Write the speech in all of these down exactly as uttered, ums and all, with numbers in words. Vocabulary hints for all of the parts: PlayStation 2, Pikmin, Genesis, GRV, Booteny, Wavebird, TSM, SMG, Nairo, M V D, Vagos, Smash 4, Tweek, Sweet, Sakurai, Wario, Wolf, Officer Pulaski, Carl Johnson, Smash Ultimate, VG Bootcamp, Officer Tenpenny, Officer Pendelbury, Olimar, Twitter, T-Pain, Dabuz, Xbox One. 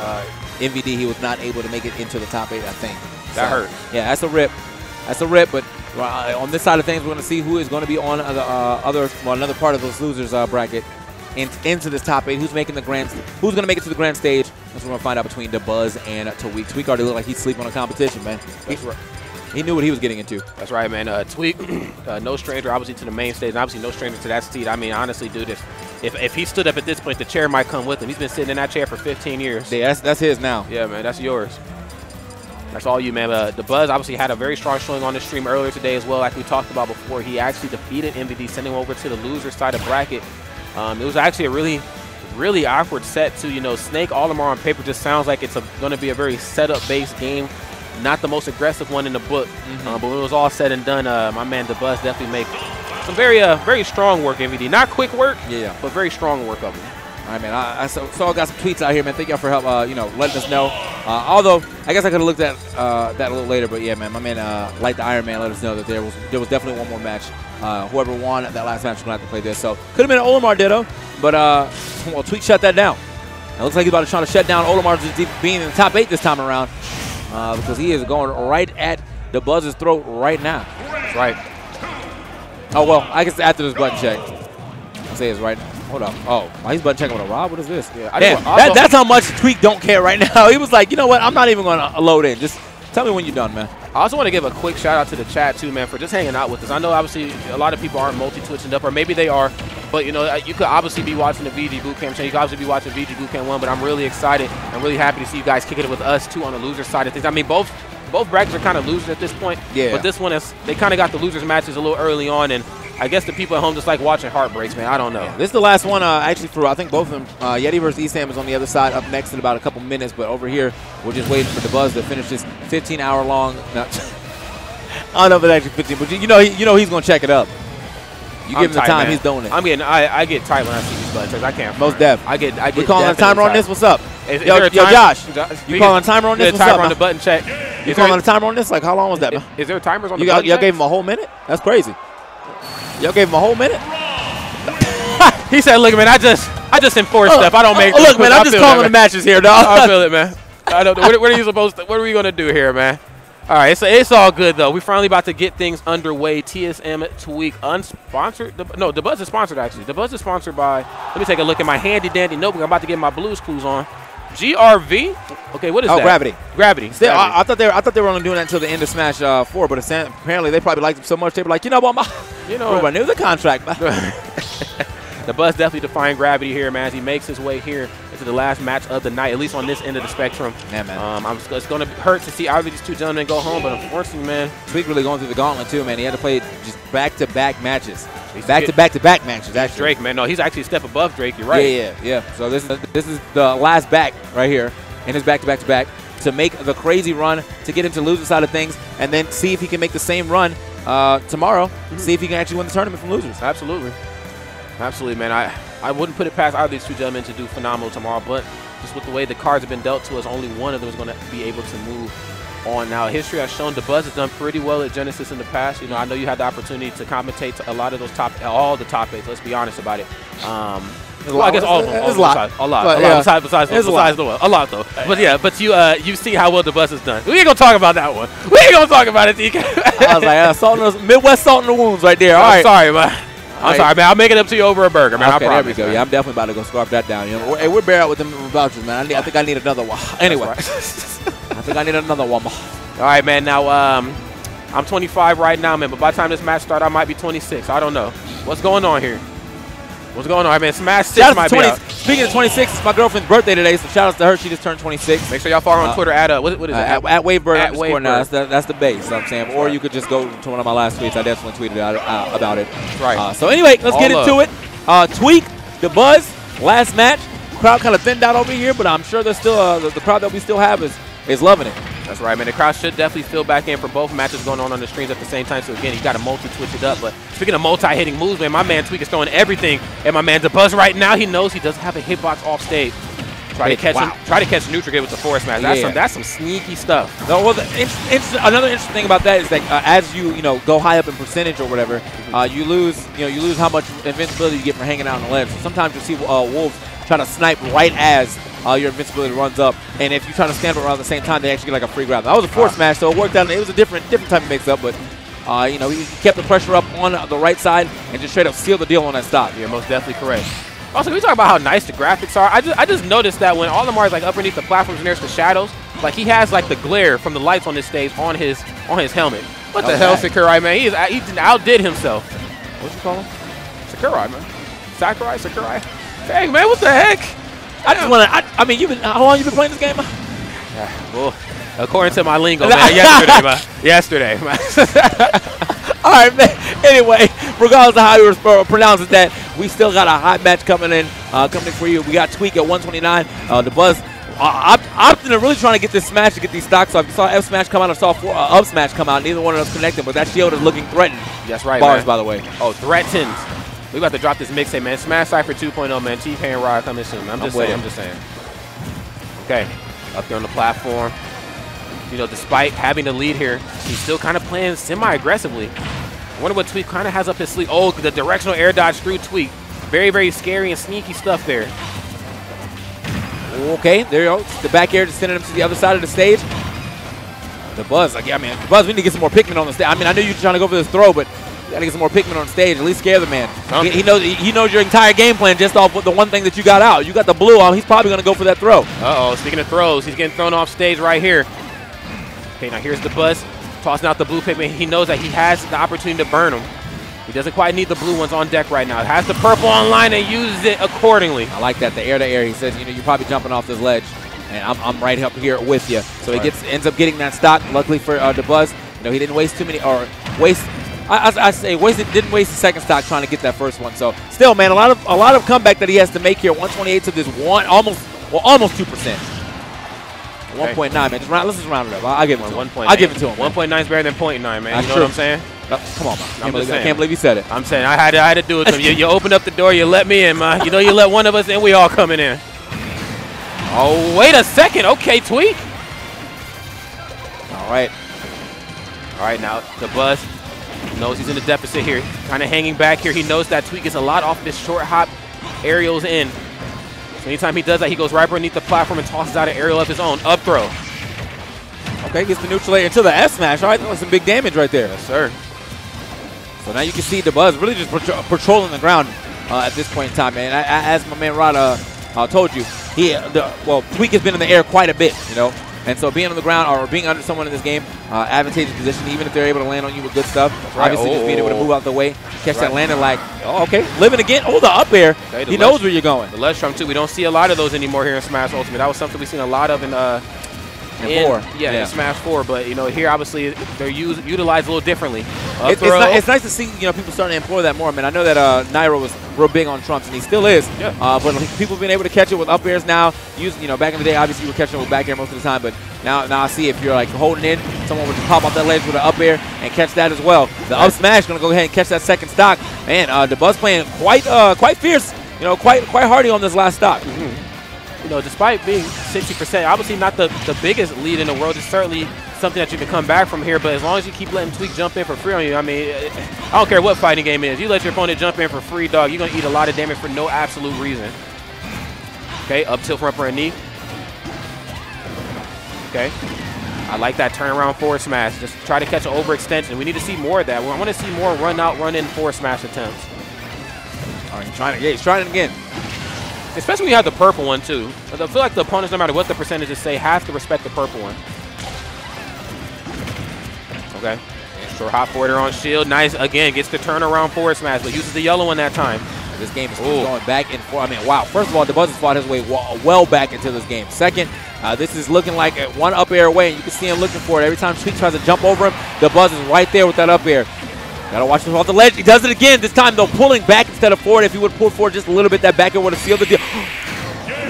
uh, M V D, he was not able to make it into the top eight, I think. That so, hurt. Yeah, that's a rip. That's a rip, but uh, on this side of things, we're going to see who is going to be on other, uh, other, well, another part of those losers uh, bracket in, into this top eight. Who's making the grand? Who's going to make it to the grand stage? That's what we're going to find out between Dabuz and Tweek. Tweek already looked like he's sleeping on a competition, man. That's he, right. He knew what he was getting into. That's right, man. Uh, Tweek, uh, no stranger, obviously, to the main stage, and obviously no stranger to that seat. I mean, honestly, dude, if, if if he stood up at this point, the chair might come with him. He's been sitting in that chair for fifteen years. Yeah, that's, that's his now. Yeah, man, that's yours. That's all you, man. Uh, Dabuz obviously had a very strong showing on the stream earlier today as well. Like we talked about before, he actually defeated M V D, sending him over to the loser side of bracket. Um, it was actually a really, really awkward set, too. You know, Snake Olimar on paper just sounds like it's going to be a very setup-based game. Not the most aggressive one in the book, mm-hmm. uh, but when it was all said and done, uh, my man Dabuz definitely made some very, uh, very strong work, M V D. Not quick work, yeah, but very strong work of him. All right, man. I, I saw, saw I got some tweets out here, man. Thank y'all for help, uh, you know, letting us know. Uh, although I guess I could have looked at uh, that a little later, but yeah, man, my man, uh, like the Iron Man, let us know that there was there was definitely one more match. Uh, whoever won that last match was gonna have to play this. So could have been an Olimar ditto, but uh, well, Tweek shut that down. It looks like he's about to try to shut down Olimar just being in the top eight this time around. Uh, because he is going right at Dabuz's throat right now. That's right. Oh, well, I guess after this button check. I'll say it's right now. Hold up. Oh, oh he's button checking with a Rob? What is this? Yeah, I Damn, that, that's how much Tweek don't care right now. He was like, you know what? I'm not even going to load in. Just tell me when you're done, man. I also want to give a quick shout-out to the chat, too, man, for just hanging out with us. I know, obviously, a lot of people aren't multi-twitching up, or maybe they are. But, you know, you could obviously be watching the V G Bootcamp channel. You could obviously be watching V G Bootcamp one, but I'm really excited. I'm really happy to see you guys kicking it with us, too, on the loser side of things. I mean, both both brackets are kind of losers at this point. Yeah. But this one, is they kind of got the losers matches a little early on, and I guess the people at home just like watching heartbreaks, man. I don't know. Yeah. This is the last one uh, actually for, I think, both of them. Uh, Yeti versus E Sam is on the other side up next in about a couple minutes, but over here, we're just waiting for Dabuz to finish this fifteen-hour-long. No, I don't know if it's actually fifteen, but you know, you know he's going to check it up. You give I'm him the tight, time, man. He's doing it. I'm getting, I, I get tight when I see these buttons. I can't. Most def. I get, I get. We calling a timer on this? What's up? Is, is yo, yo Josh, you calling a timer on this? What's timer up, on the button check. You calling a timer on this? Like, how long was that, is, man? Is there timers on you the button check? Y'all gave him a whole minute? That's crazy. Y'all gave him a whole minute? He said, look, man, I just, I just enforce uh, stuff. I don't make uh, Look, man, I'm just calling the matches here, dog. I feel it, man. I don't, what, what are you supposed to, what are we going to do here, man? All right, it's, it's all good, though. We're finally about to get things underway. T S M Tweek unsponsored. No, Dabuz is sponsored, actually. Dabuz is sponsored by, let me take a look at my handy-dandy notebook. I'm about to get my Blues Clues on. G R V? Okay, what is oh, that? Oh, Gravity. Gravity. Still, gravity. I, I thought they were, I thought they were only doing that until the end of Smash uh, four, but apparently they probably liked them so much, they were like, you know what, my, you know, I knew the contract. Dabuz definitely defying gravity here, man, as he makes his way here into the last match of the night, at least on this end of the spectrum. Yeah, man. Um, I'm, it's going to hurt to see either of these two gentlemen go home, but unfortunately, man. Tweek really going through the gauntlet, too, man. He had to play just back-to-back matches. Back-to-back-to-back matches, actually. Drake, man. No, he's actually a step above Drake. You're right. Yeah, yeah, yeah. So this is, this is the last back right here, and his back-to-back-to-back to make the crazy run to get into the loser side of things and then see if he can make the same run uh, tomorrow, mm-hmm. see if he can actually win the tournament from losers. Absolutely. Absolutely, man. I, I wouldn't put it past either of these two gentlemen to do phenomenal tomorrow, but just with the way the cards have been dealt to us, only one of them is going to be able to move on. Now, history has shown Dabuz has done pretty well at Genesis in the past. You know, I know you had the opportunity to commentate to a lot of those top, all the top eights. Let's be honest about it. Um, well, I guess all of them. All a, lot. Besides, a lot. But, a lot. Yeah. Besides, besides, besides, besides the one. A lot, though. But, yeah, but you uh, you've seen how well Dabuz has done. We ain't going to talk about that one. We ain't going to talk about it, D K. I was like, uh, salt those, Midwest salt in the wounds right there. All I'm right. sorry, man. I'm right. sorry, man. I'll make it up to you over a burger, man. Okay, I promise, there we go. Man. Yeah, I'm definitely about to go scarf that down. You know, we're, hey, we're bare out with them vouchers, man. I, need, I think I need another one. Anyway, right. I think I need another one. All right, man. Now, um, I'm twenty-five right now, man. But by the time this match starts, I might be twenty-six. I don't know. What's going on here? What's going on? I mean, Smash six might be out. Speaking of twenty-six, it's my girlfriend's birthday today, so shout out to her. She just turned twenty-six. Make sure y'all follow her on uh, Twitter at uh, what, what is uh, it? At, at Wavebird. At Wavebird. No, that's, the, that's the base. You know what I'm saying, or you could just go to one of my last tweets. I definitely tweeted out, uh, about it. Right. Uh, so anyway, let's All get into up. it. Uh, Tweek, Dabuz, last match. Crowd kind of thinned out over here, but I'm sure there's still uh, the, the crowd that we still have is is loving it. That's right, man. The crowd should definitely fill back in for both matches going on on the streams at the same time. So, again, you got to multi-twitch it up. But speaking of multi-hitting moves, man, my man Tweek is throwing everything at my man Dabuz right now. He knows he doesn't have a hitbox off stage. Try to catch wow. him, try to catch neutral game with the forward smash. That's, yeah. some, that's some sneaky stuff. No, well, the, it's, it's, another interesting thing about that is that uh, as you, you know, go high up in percentage or whatever, mm-hmm. uh, you lose you know, you lose how much invincibility you get for hanging out on the ledge. So sometimes you see uh, Wolves trying to snipe right as uh, your invincibility runs up. And if you try to stand up around at the same time, they actually get like a free grab. That was a forward smash, so it worked out. It was a different different type of mix-up, but uh, you know, he kept the pressure up on the right side and just straight up sealed the deal on that stop. You're most definitely correct. Also, we talk about how nice the graphics are. I just, I just noticed that when Olimar's like underneath the platforms and there's the shadows, like he has like the glare from the lights on this stage on his on his helmet. What okay. the hell, Sakurai, man? He is, he outdid himself. What you call him? Sakurai, man. Sakurai, Sakurai. Dang, man, what the heck? I just want to. I, I mean, you've been how long you been playing this game? Yeah, well, according to my lingo, man, yesterday, man. Yesterday, man. All right, man. Anyway, regardless of how you pronounce that, we still got a hot match coming in, uh, coming in for you. We got Tweek at one twenty-nine. Uh, Dabuz. Uh, Optin are really trying to get this smash to get these stocks off. You saw F smash come out, I saw four, uh, up smash come out. Neither one of us connected, but that shield is looking threatened. That's right, Bars, man. By the way. Oh, threatened. We about to drop this mixtape, man. Smash Cypher two point oh, man. T-Pain and Rod coming soon. I'm just I'm saying. I'm just saying. Okay. Up there on the platform. You know, despite having the lead here, he's still kind of playing semi-aggressively. I wonder what Tweek kind of has up his sleeve. Oh, the directional air dodge through Tweek. Very, very scary and sneaky stuff there. Okay, there you go. The back air just sending him to the other side of the stage. Dabuz, like, yeah, I mean, Dabuz, we need to get some more Pikmin on the stage. I mean, I know you're trying to go for this throw, but you got to get some more Pikmin on stage. At least scare the man. He, he knows he knows your entire game plan just off with the one thing that you got out. You got the blue out. He's probably going to go for that throw. Uh-oh, speaking of throws, he's getting thrown off stage right here. Okay, now here's Dabuz tossing out the blue Pikmin. He knows that he has the opportunity to burn him. He doesn't quite need the blue ones on deck right now. It has the purple online and uses it accordingly. I like that. The air to air. He says, you know, you're probably jumping off this ledge, and I'm, I'm right up here with you. So he gets ends up getting that stock. Luckily for uh, Dabuz, you know, he didn't waste too many or waste. I, I, I say wasted didn't waste the second stock trying to get that first one. So still, man, a lot of a lot of comeback that he has to make here. one twenty-eight to this one, almost well, almost two percent. Okay. one point nine, man. Just round, let's just round it up. I'll give it to him. I'll give it to him. one point nine is better than zero point nine, man. That's you know true. What I'm saying? Oh, come on, man. I can't, believe, I can't believe you said it. I'm saying I had to, I had to do it to you. You opened up the door. You let me in, man. You know you let one of us in. We all coming in. Oh, wait a second. Okay, Tweek. All right. All right, now Dabuz knows he's in the deficit here. Kind of hanging back here. He knows that Tweek gets a lot off this short hop aerials in. So anytime he does that, he goes right beneath the platform and tosses out an aerial of his own. Up throw. Okay, gets the neutral air into the F smash. All right, that was some big damage right there. Yes, sir. So now you can see Dabuz really just patro patrolling the ground uh, at this point in time, man. I, I, as my man Rod uh, uh, told you, he the, well, Tweek has been in the air quite a bit, you know. And so being on the ground or being under someone in this game, uh, advantageous position, even if they're able to land on you with good stuff. Right. Obviously, oh, just being able to move out the way, catch right. that landing like, oh, okay, living again. Oh, the up air. Okay, the he knows where you're going. The ledge trump, too. We don't see a lot of those anymore here in Smash Ultimate. That was something we've seen a lot of in uh, And in, four. Yeah, yeah. In Smash four, but you know, here obviously they're used, utilized a little differently. It, it's, ni it's nice to see, you know, people starting to employ that more. I mean, I know that uh, Nairo was real big on trumps, and he still is. Yeah. Uh, but people have been able to catch it with up airs now. Use, you know, back in the day, obviously you were catching it with back air most of the time, but now, now I see if you're like holding in, someone would pop off that ledge with an up air and catch that as well. The up smash gonna go ahead and catch that second stock. Man, uh, Dabuz playing quite, uh, quite fierce. You know, quite, quite hardy on this last stock. Mm-hmm. You know, despite being sixty percent, obviously not the, the biggest lead in the world. It's certainly something that you can come back from here. But as long as you keep letting Tweek jump in for free on you, I mean, I don't care what fighting game is. You let your opponent jump in for free, dog, you're going to eat a lot of damage for no absolute reason. Okay, up tilt from upper and knee. Okay. I like that turnaround forward smash. Just try to catch an overextension. We need to see more of that. I want to see more run-out, run-in forward smash attempts. All right, he's trying it. Yeah, he's trying it again. Especially when you have the purple one, too. I feel like the opponents, no matter what the percentages say, have to respect the purple one. Okay. Short hop forward on shield. Nice. Again, gets the turnaround forward smash, but uses the yellow one that time. This game is going back and forth. I mean, wow. First of all, Dabuz has fought his way well back into this game. Second, uh, this is looking like one up air away, and you can see him looking for it. Every time Tweek tries to jump over him, Dabuz is right there with that up air. Gotta watch this off the ledge. He does it again. This time, though, pulling back instead of forward. If he would pull forward just a little bit, that back air would have sealed the deal.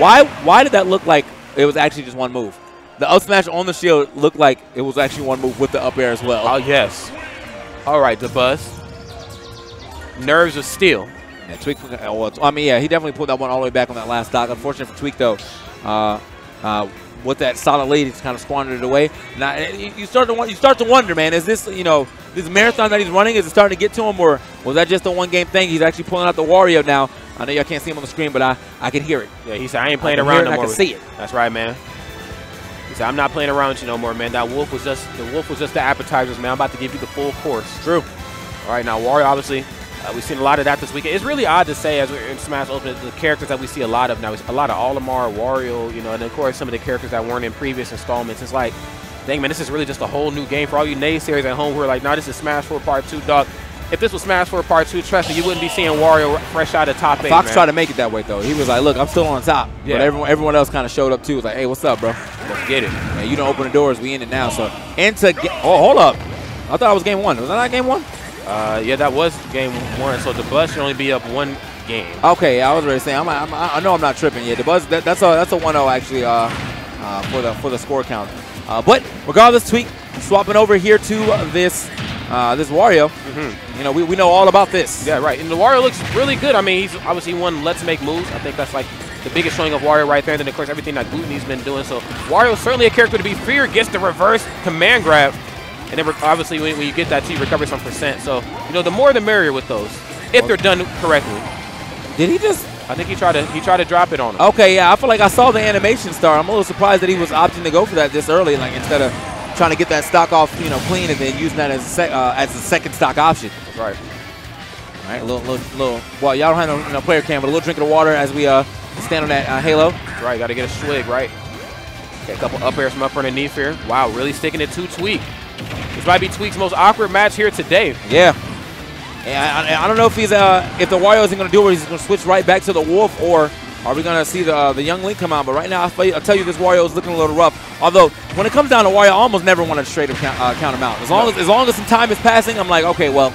Why Why did that look like it was actually just one move? The up smash on the shield looked like it was actually one move with the up air as well. Oh, yes. All right, Dabuz. Nerves of steel. Yeah, Tweek, well, I mean, yeah, he definitely pulled that one all the way back on that last stock. Unfortunate for Tweek, though. Uh, uh, with that solid lead, he's kind of squandered it away. Now, you start to you start to wonder, man, is this, you know, this marathon that he's running, is it starting to get to him, or was that just a one game thing? He's actually pulling out the Wario now I know y'all can't see him on the screen, but I, I can hear it. Yeah, he said, I ain't playing I around no more. I can see it. That's right, man. He said, I'm not playing around with you no more, man. That wolf was just the wolf was just the appetizers, man. I'm about to give you the full course. True. All right, now Wario, obviously, uh, we've seen a lot of that this weekend. It's really odd to say, as we're in Smash Ultimate, the characters that we see a lot of now. It's a lot of Olimar, Wario, you know, and of course some of the characters that weren't in previous installments. It's like, dang, man, this is really just a whole new game. For all you naysayers at home who are like, nah, this is Smash four Part two, dog. If this was Smash four Part two, trust me, you wouldn't be seeing Wario fresh out of top eight. Fox man. tried to make it that way, though. He was like, look, I'm still on top. Yeah. But everyone, everyone else kind of showed up, too. Was like, hey, what's up, bro? Let's get it. Man, you don't open the doors. We in it now. So, into – oh, hold up. I thought it was game one. Was that not game one? Uh, yeah, that was game one. So, Dabuz should only be up one game. Okay, yeah, I was already saying. I'm, I'm, I know I'm not tripping. Yeah, Dabuz, that, that's a that's a one oh, actually, uh, uh, for the for the score count. Uh, but regardless, Tweek, swapping over here to this – Uh, this Wario, mm-hmm. you know, we, we know all about this. Yeah, right. And the Wario looks really good. I mean, he's obviously won Let's Make Moves. I think that's like the biggest showing of Wario right there. And then, of course, everything that Booteny's been doing. So, Wario's certainly a character to be feared. Gets the reverse command grab. And then, obviously, when, when you get that, he recovers some percent. So, you know, the more the merrier with those, if okay. they're done correctly. Did he just? I think he tried to he tried to drop it on him. Okay, yeah. I feel like I saw the animation star. I'm a little surprised that he was opting to go for that this early, like instead of trying to get that stock off, you know, clean, and then using that as a sec uh, as a second stock option. That's right. All right, a little, little, little. Well, y'all don't have no, no player cam, but a little drink of the water as we uh, stand on that uh, halo. That's right. Got to get a swig, right? Get a couple up airs from up underneath here. Wow, really sticking it to Tweek. This might be Tweek's most awkward match here today. Yeah. And I, I don't know if he's uh if the Wario isn't going to do it, he's going to switch right back to the Wolf, or are we going to see the uh, the young Link come out? But right now, I'll tell you, this Wario is looking a little rough. Although, when it comes down to Wario, I almost never want to straight up count, uh, count him out. As long as as long as some time is passing, I'm like, okay, well,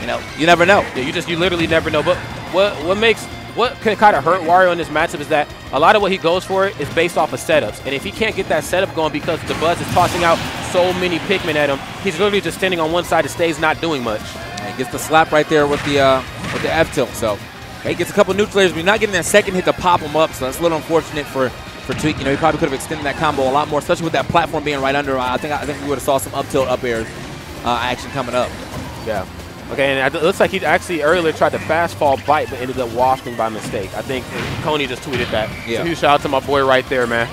you know, you never know. Yeah, you just you literally never know. But what what makes what could kind of hurt Wario in this matchup is that a lot of what he goes for is based off of setups. And if he can't get that setup going because Dabuz is tossing out so many Pikmin at him, he's literally just standing on one side of stage, not doing much. And he gets the slap right there with the uh, with the F tilt. So. He gets a couple of neutral layers, but he's not getting that second hit to pop him up, so that's a little unfortunate for, for Tweek. You know, he probably could have extended that combo a lot more, especially with that platform being right under. I think I think we would have saw some up tilt up airs uh, action coming up. Yeah. Okay, and it looks like he actually earlier tried to fast fall bite, but ended up wafting by mistake. I think Coney just tweeted that. Yeah. So huge shout out to my boy right there, man.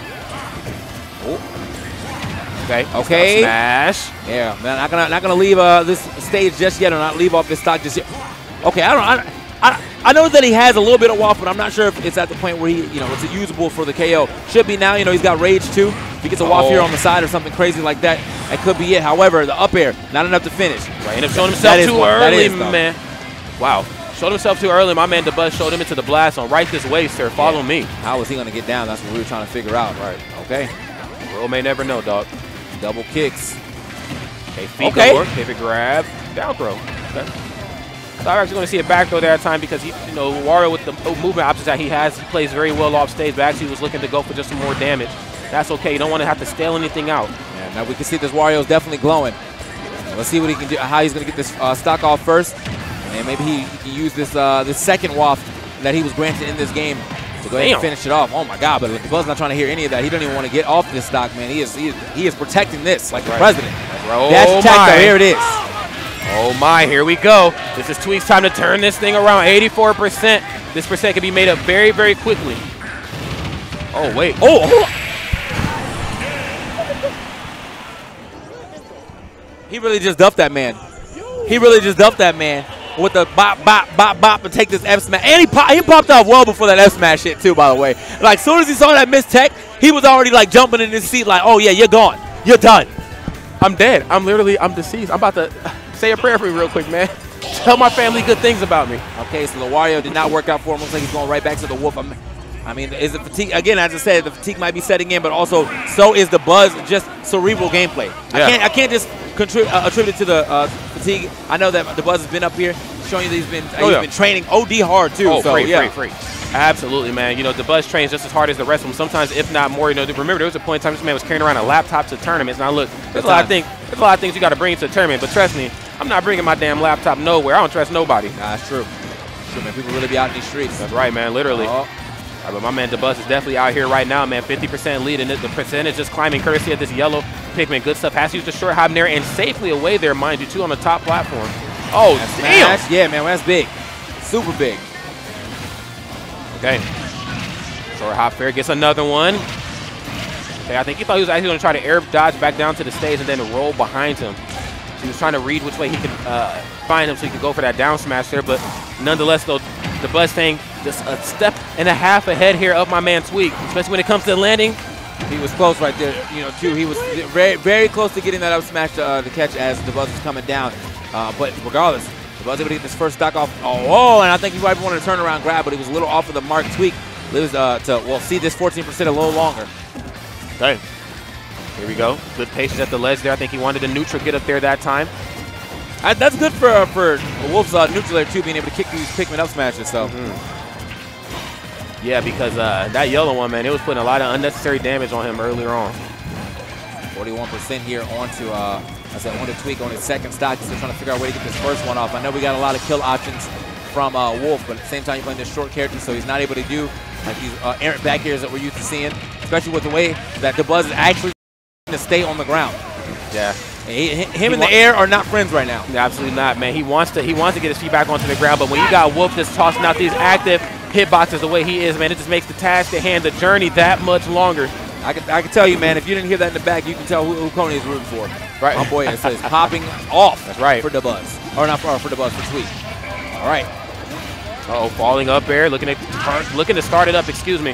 Oh. Okay. Okay. Smash. Yeah, man. Not gonna not gonna leave uh, this stage just yet, or not leave off this stock just yet. Okay, I don't. I don't I, I know that he has a little bit of waffle, but I'm not sure if it's at the point where he, you know, it's usable for the K O. Should be now. You know, he's got rage too. If he gets a waffle oh. here on the side or something crazy like that, that could be it. However, the up air, not enough to finish. Right, and showed himself that too one, early, man. Wow, showed himself too early. My man Dabuz showed him into the blast on right this way, sir. Follow yeah. me. How was he gonna get down? That's what we were trying to figure out. Right. Okay. The world may never know, dog. Double kicks. Okay. Feet okay. Door, pivot grab. Down throw. Okay. So I'm actually going to see a back throw there at time because, he, you know, Wario with the movement options that he has, he plays very well off stage, but actually was looking to go for just some more damage. That's okay. You don't want to have to stale anything out. Yeah, now we can see this Wario's definitely glowing. Let's see what he can do, how he's going to get this uh, stock off first. And maybe he, he can use this uh, this second waft that he was granted in this game to go ahead Damn. and finish it off. Oh, my God. But Buzz not trying to hear any of that. He doesn't even want to get off this stock, man. He is he is, he is protecting this like right. the president. Oh, Dash attack, here it is. Oh my, here we go. This is Tweek's time to turn this thing around. eighty-four percent. This percent can be made up very, very quickly. Oh, wait. Oh! He really just duffed that man. He really just duffed that man with the bop, bop, bop, bop, and take this F smash. And he, pop he popped off well before that F smash hit, too, by the way. Like, as soon as he saw that missed tech, he was already, like, jumping in his seat like, oh, yeah, you're gone. You're done. I'm dead. I'm literally, I'm deceased. I'm about to... Say a prayer for me real quick, man. Tell my family good things about me. Okay, so the Wario did not work out for him. Looks like he's going right back to the Wolf. I'm, I mean, is the fatigue, again, as I said, the fatigue might be setting in, but also so is the Buzz, just cerebral gameplay. Yeah. I, can't, I can't just uh, attribute it to the uh, fatigue. I know that the Buzz has been up here showing you that he's been, uh, oh, yeah. he's been training O D hard, too. Oh, so, free, yeah. free, free. Absolutely, man. You know, the Buzz trains just as hard as the rest of them. Sometimes, if not more, you know, remember, there was a point in time this man was carrying around a laptop to tournaments. Now, look, there's a lot of things, there's a lot of things you got to bring to a tournament, but trust me, I'm not bringing my damn laptop nowhere. I don't trust nobody. Nah, that's true. That's true, man. People really be out in these streets. That's right, man, literally. Oh. All right, but my man Dabuz is definitely out here right now, man. fifty percent lead, and the percentage just climbing courtesy of this yellow Pikmin. Good stuff. Has to use the short hop in there and safely away there, mind you, too, on the top platform. Oh, that's damn. Nice. Yeah, man, well, that's big. Super big. Okay. Short hop fair, gets another one. Okay, I think he thought he was actually going to try to air dodge back down to the stage and then roll behind him. So he was trying to read which way he could uh, find him so he could go for that down smash there. But nonetheless, though, the Buzz thing just a step and a half ahead here of my man Tweek, especially when it comes to the landing. He was close right there, you know, too. He was very, very close to getting that up smash to uh, the catch as the Buzz was coming down. Uh, but regardless, the Buzz able to get this first stock off. Oh, oh, and I think he probably wanted to turn around grab, but he was a little off of the mark. Tweek lives uh, to, well, see this fourteen percent a little longer. Okay. Here we go. Good patience at the ledge there. I think he wanted the neutral get up there that time. I, that's good for uh, for Wolf's uh, neutral there, too, being able to kick these Pikmin up smashes. So. Mm-hmm. Yeah, because uh, that yellow one, man, it was putting a lot of unnecessary damage on him earlier on. forty-one percent here onto, uh, I said, onto Tweek on his second stock. He's still trying to figure out a way to get this first one off. I know we got a lot of kill options from uh, Wolf, but at the same time, he's playing this short character, so he's not able to do like these uh, errant back airs that we're used to seeing, especially with the way that Dabuz is actually to stay on the ground. Yeah. He, him and the air are not friends right now. Yeah, absolutely not, man. He wants to he wants to get his feet back onto the ground, but when you got Wolf just tossing out these active hitboxes the way he is, man, it just makes the task, the hand, the journey that much longer. I can, I can tell you, man, if you didn't hear that in the back, you can tell who, who Coney is rooting for. Right. My boy, it says popping off. That's right. For Dabuz. Or not for, for Dabuz, for Tweek. All right. Uh-oh, falling up air, looking to, looking to start it up, excuse me.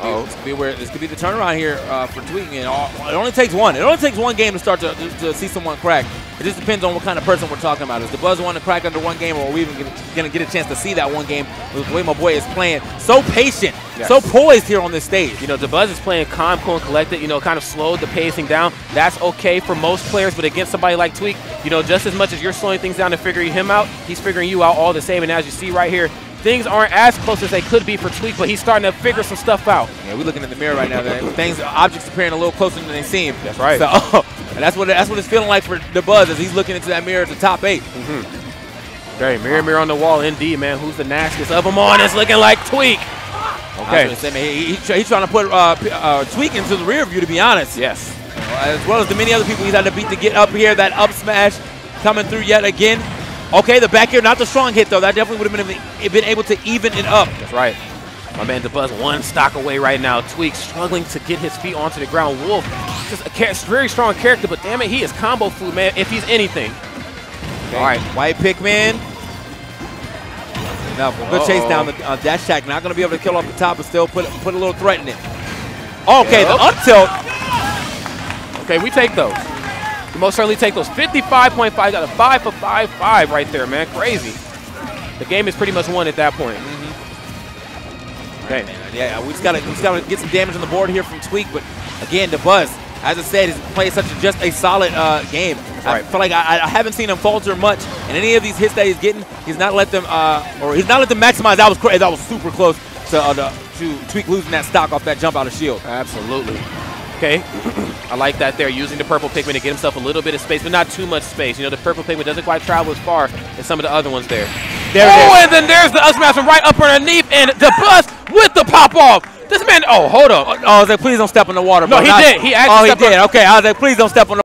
Uh-oh. This could be where this could be the turnaround here uh, for Tweek. You know, it only takes one. It only takes one game to start to, to, to see someone crack. It just depends on what kind of person we're talking about. Is the Buzz one to crack under one game, or are we even going to get a chance to see that one game with the way my boy is playing? So patient, yes. So poised here on this stage. You know, the Buzz is playing calm, cool, and collected, you know, kind of slowed the pacing down. That's okay for most players, but against somebody like Tweek, you know, just as much as you're slowing things down and figuring him out, he's figuring you out all the same. And as you see right here, things aren't as close as they could be for Tweek, but he's starting to figure some stuff out. Yeah, we're looking in the mirror right now. Things, objects appearing a little closer than they seem. That's right. So, oh, and that's what that's what it's feeling like for Dabuz as he's looking into that mirror at the top eight. Mm-hmm. Okay, mirror, mirror on the wall, indeed, man. Who's the nastiest of them on? It's looking like Tweek. Okay. I was gonna say, man, he, he, he's trying to put uh, uh, Tweek into the rear view, to be honest. Yes. As well as the many other people he's had to beat to get up here. That up smash coming through yet again. Okay, the back air, not the strong hit, though. That definitely would have been, been able to even it up. That's right. My man Dabuz one stock away right now. Tweek struggling to get his feet onto the ground. Wolf, just a very strong character, but damn it, he is combo food, man, if he's anything. Okay. All right, white Pikmin. Enough. Good uh -oh. chase down the uh, dash attack. Not going to be able to kill off the top, but still put, put a little threat in it. Okay, yep. The up tilt. Okay, we take those. You most certainly take those. fifty-five point five, got a five for five, five right there, man. Crazy. The game is pretty much won at that point. Mm-hmm. Okay. Right, man. Yeah, we just gotta, we just gotta get some damage on the board here from Tweek, but again, Dabuz, as I said, is playing such a, just a solid uh, game. Right. I feel like I, I haven't seen him falter much, and any of these hits that he's getting, he's not let them, uh, or he's not let them maximize. That was crazy. That was super close to uh, the, to Tweek losing that stock off that jump out of shield. Absolutely. Okay, I like that there, using the purple Pikmin to get himself a little bit of space, but not too much space. You know, the purple Pikmin doesn't quite travel as far as some of the other ones there. There oh, it is. And then there's the up smash from right up underneath, and Dabuz with the pop-off. This man, oh, hold up. Oh, I was like, please don't step in the water. No, bro. he I, did. He actually oh, stepped he did. On. Okay, I was like, please don't step on the